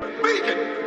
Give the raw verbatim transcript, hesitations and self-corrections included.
Bacon!